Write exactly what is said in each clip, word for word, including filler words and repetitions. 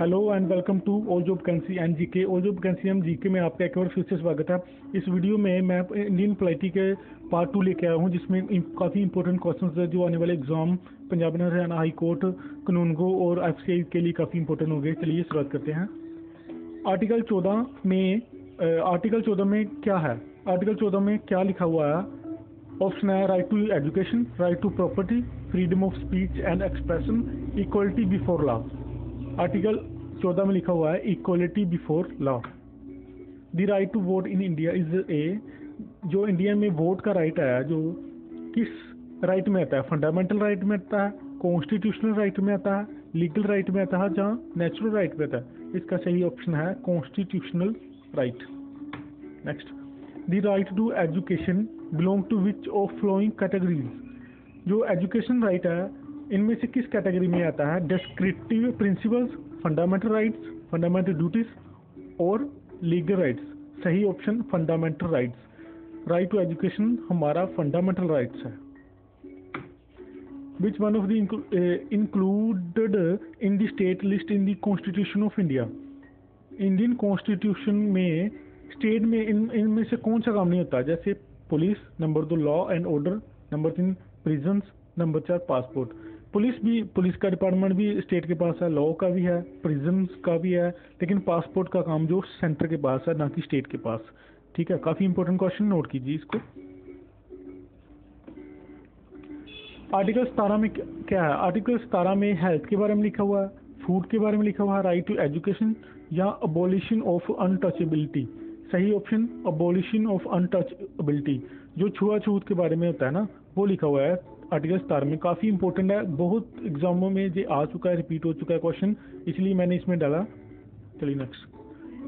Hello and welcome to all job vacancy N G K. All job vacancy N G K में आपका एक और फिर से स्वागत है। इस वीडियो में मैं इंडियन पॉलिटी के पार्ट टू लेके आया हूँ, जिसमें काफ़ी इंपॉर्टेंट क्वेश्चंस है जो आने वाले exam Punjab and Haryana high court, कानूनगो और एफ सी आई के लिए काफ़ी इंपॉर्टेंट होंगे। चलिए शुरुआत करते हैं। आर्टिकल चौदह में आर्टिकल चौदह में क्या है, आर्टिकल चौदह में क्या लिखा हुआ है। ऑप्शन है right to education, right to property, freedom of speech and expression, equality before law. Article चौदह में लिखा हुआ है equality before law. The right to vote in India is a, जो इंडिया में वोट का राइट आया जो किस राइट में आता है, फंडामेंटल राइट में आता है, कॉन्स्टिट्यूशनल राइट में आता है, लीगल राइट में आता है, जहाँ नेचुरल राइट में आता है। इसका सही ऑप्शन है constitutional right. Next, the right to education belong to which of flowing categories, जो एजुकेशन राइट है इनमें से किस कैटेगरी में आता है। Descriptive principles, fundamental rights, fundamental duties और लीगल राइट्स। सही option fundamental rights. Right to education हमारा फंडामेंटल राइट्स है। Which one of the included in the state list in the constitution of India, Indian constitution में state में इन इनमें से कौन सा काम नहीं होता, जैसे पुलिस, नंबर दो लॉ एंड ऑर्डर, नंबर तीन प्रिजन्स, नंबर चार पासपोर्ट। पुलिस भी, पुलिस का डिपार्टमेंट भी स्टेट के पास है, लॉ का भी है, प्रिजन्स का भी है, लेकिन पासपोर्ट का काम जो सेंटर के पास है, ना कि स्टेट के पास। ठीक है, काफी इंपॉर्टेंट क्वेश्चन, नोट कीजिए इसको। आर्टिकल सत्रह में क्या है, आर्टिकल सत्रह में हेल्थ के बारे में लिखा हुआ है, फूड के बारे में लिखा हुआ है, राइट टू एजुकेशन या अबोलिशन ऑफ अनटचेबिलिटी। सही ऑप्शन अबोलिशन ऑफ अनटचेबिलिटी। जो छुआछूत के बारे में होता है ना, वो लिखा हुआ है आर्टिकल सत्रह में। काफ़ी इंपॉर्टेंट है, बहुत एग्जामों में ये आ चुका है, रिपीट हो चुका है क्वेश्चन, इसलिए मैंने इसमें डाला। चलिए नेक्स्ट,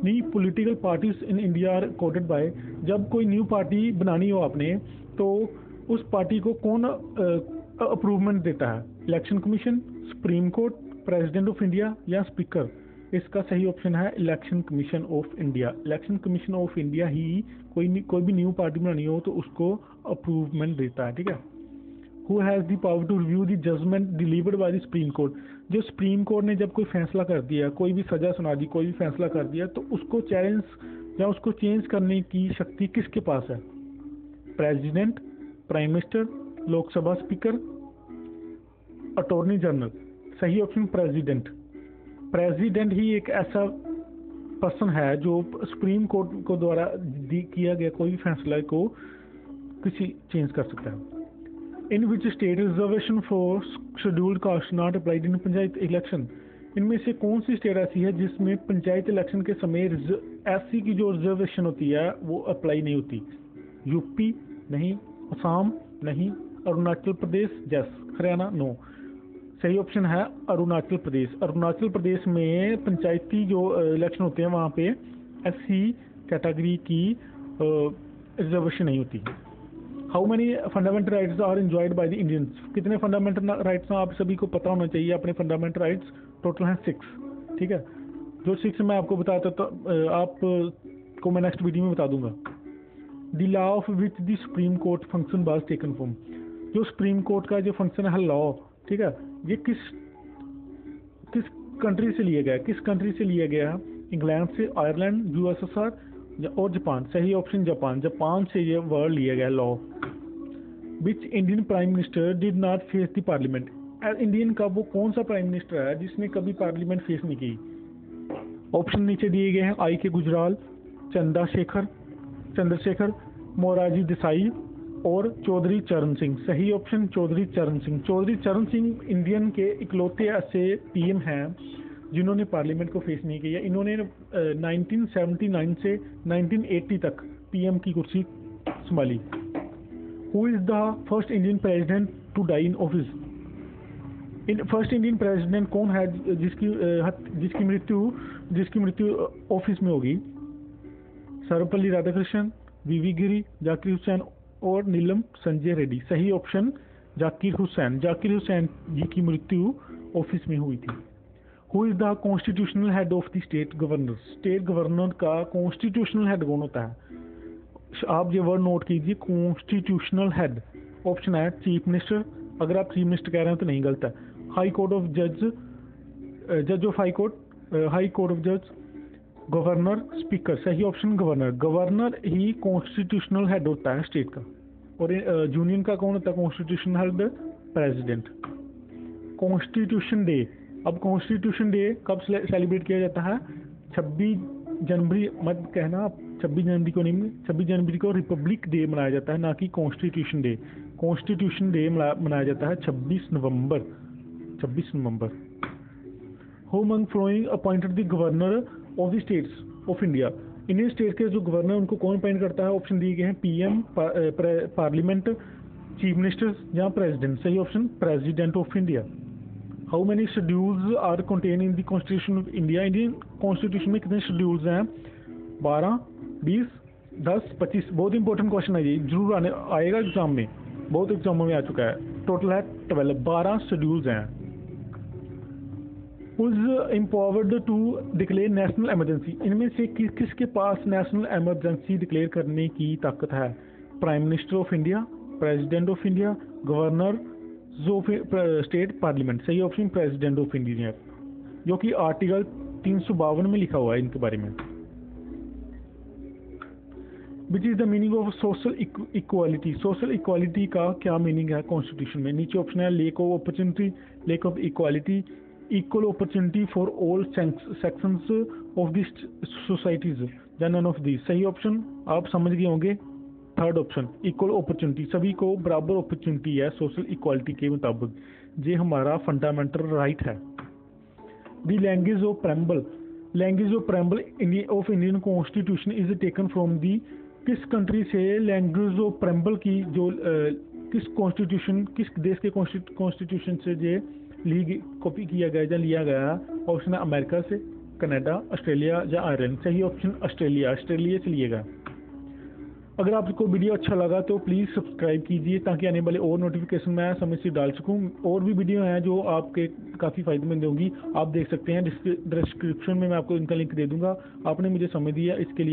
नी political parties in India are coded by. जब कोई न्यू पार्टी बनानी हो आपने, तो उस पार्टी को कौन अप्रूवमेंट देता है, election commission, supreme court, president of India या स्पीकर। इसका सही ऑप्शन है election commission of India. Election commission of India ही कोई कोई भी न्यू पार्टी बनानी हो तो उसको अप्रूवमेंट देता है। ठीक है। Who has the power to review the judgment delivered by the Supreme Court? जो सुप्रीम कोर्ट ने जब कोई फैसला कर दिया, कोई भी सजा सुना दी, कोई भी फैसला कर दिया, तो उसको चैलेंज या उसको चेंज करने की शक्ति किसके पास है। President, prime minister, Lok Sabha speaker, attorney general. सही ऑप्शन प्रेसिडेंट। प्रेसिडेंट ही एक ऐसा पर्सन है जो सुप्रीम कोर्ट को द्वारा किया गया कोई भी फैसला को किसी चेंज कर सकता है। In which state reservation for scheduled caste not applied in panchayat election. इनमें से कौन सी स्टेट ऐसी है जिसमें पंचायत इलेक्शन के समय एस सी की जो रिजर्वेशन होती है वो अप्लाई नहीं होती। यूपी नहीं, असम नहीं, अरुणाचल प्रदेश यस, हरियाणा नो। सही ऑप्शन है अरुणाचल प्रदेश। अरुणाचल प्रदेश में पंचायती जो इलेक्शन होते हैं वहाँ पे एस सी कैटेगरी की रिजर्वेशन नहीं होती। How many fundamental rights are enjoyed by the Indians. कितने फंडामेंटल राइट्स हैं आप सभी को पता होना चाहिए। अपने फंडामेंटल राइट्स टोटल हैं सिक्स। ठीक है, जो सिक्स मैं आपको बताता तो आप को मैं नेक्स्ट वीडियो में बता दूंगा। The law of which the supreme court function was taken from. जो सुप्रीम कोर्ट का जो फंक्शन है लॉ, ठीक है, ये किस किस कंट्री से लिया गया, किस कंट्री से लिया गया है। इंग्लैंड से, Ireland, U S S R और जापान। सही ऑप्शन जापान। जापान से ये वर्ड लिया गया law. Which Indian prime minister did not face the parliament. Indian का वो कौन सा प्राइम मिनिस्टर है जिसने कभी पार्लियामेंट फेस नहीं की। ऑप्शन नीचे दिए गए हैं। आई के गुजराल, चंद्रशेखर चंद्रशेखर मोरारजी देसाई और चौधरी चरण सिंह। सही ऑप्शन चौधरी चरण सिंह। चौधरी चरण सिंह इंडियन के इकलौते ऐसे पी एम हैं जिन्होंने पार्लियामेंट को फेस नहीं किया। इन्होंने नाइनटीन सेवेंटी नाइन से नाइनटीन एटी तक पीएम की कुर्सी संभाली। Who is the first Indian president to die in office. In first Indian president कौन है जिसकी जिसकी मृत्यु जिसकी मृत्यु ऑफिस में होगी। सर्वपल्ली राधाकृष्णन, वी वी गिरी, जाकिर हुसैन और नीलम संजय रेड्डी। सही ऑप्शन जाकिर हुसैन। जाकिर हुसैन जी की मृत्यु ऑफिस में हुई थी। Who is the constitutional head of the state governor. State governor का कॉन्स्टिट्यूशनल हेड कौन होता है। आप ये वर्ड नोट कीजिए, कॉन्स्टिट्यूशनल हेड। ऑप्शन है चीफ मिनिस्टर। अगर आप चीफ मिनिस्टर कह रहे हैं तो नहीं, गलत है। हाई कोर्ट ऑफ जज, जज of high court, high court of जज, गवर्नर, स्पीकर। सही ऑप्शन गवर्नर। गवर्नर ही कॉन्स्टिट्यूशनल हेड होता है स्टेट का, और यूनियन का कौन होता है constitutional head? President. Constitution day, अब कॉन्स्टिट्यूशन डे कब सेलिब्रेट किया जाता है? छब्बीस जनवरी, मत कहना छब्बीस जनवरी को नहीं, छब्बीस जनवरी को रिपब्लिक डे मनाया जाता है, ना कि कॉन्स्टिट्यूशन डे। कॉन्स्टिट्यूशन डे मनाया जाता है छब्बीस नवंबर। छब्बीस नवंबर। Home and flowing appointed the governor of the states of India. Indian state के जो गवर्नर उनको कौन अपॉइंट करता है? ऑप्शन दिए गए हैं पीएम, पार्लियामेंट, चीफ मिनिस्टर या प्रेसिडेंट। सही option president of India. How many schedules are contain in the constitution of India? Indian constitution में कितने शेड्यूल्स हैं? बारह, बीस, दस, पच्चीस। बहुत इंपॉर्टेंट क्वेश्चन है, ये जरूर आने आएगा एग्जाम में, बहुत एग्जामों में आ चुका है। टोटल है ट्वेल्व, बारह शेड्यूल्स हैं। Is empowered to declare national emergency. इनमें से किस किसके पास नेशनल इमरजेंसी डिक्लेयर करने की ताकत है? Prime minister of India, president of India, governor जो स्टेट, पार्लियामेंट। सही ऑप्शन प्रेसिडेंट ऑफ इंडिया, जो कि आर्टिकल तीन सौ बावन में लिखा हुआ है इनके बारे में। Which is the meaning of social equality. Social equality का क्या मीनिंग है कॉन्स्टिट्यूशन में? नीचे ऑप्शन है lack of opportunity, lack of equality, equal opportunity for all sections of these societies, then none of these। सही ऑप्शन आप समझ गए होंगे, थर्ड ऑप्शन equal opportunity, सभी को बराबर अपॉर्चुनिटी है सोशल इक्वालिटी के मुताबिक, ये हमारा फंडामेंटल राइट है। The language of preamble. Language of preamble of Indian constitution is taken from the, किस कंट्री से लैंग्वेज ऑफ प्रेम्बल की जो uh, किस कॉन्स्टिट्यूशन, किस देश के कॉन्स्टिट्यूशन से ये लीग कॉपी किया गया या लिया गया? ऑप्शन है अमेरिका से, कनाडा, ऑस्ट्रेलिया या आयरलैंड। सही ऑप्शन ऑस्ट्रेलिया, ऑस्ट्रेलिया से लिया गया। अगर आपको वीडियो अच्छा लगा तो प्लीज़ सब्सक्राइब कीजिए, ताकि आने वाले और नोटिफिकेशन मैं समय से डाल सकूं। और भी वीडियो हैं जो आपके काफ़ी फायदेमंद होंगी, आप देख सकते हैं। डिस्क्रिप्शन में मैं आपको इनका लिंक दे दूँगा। आपने मुझे समय दिया इसके लिए।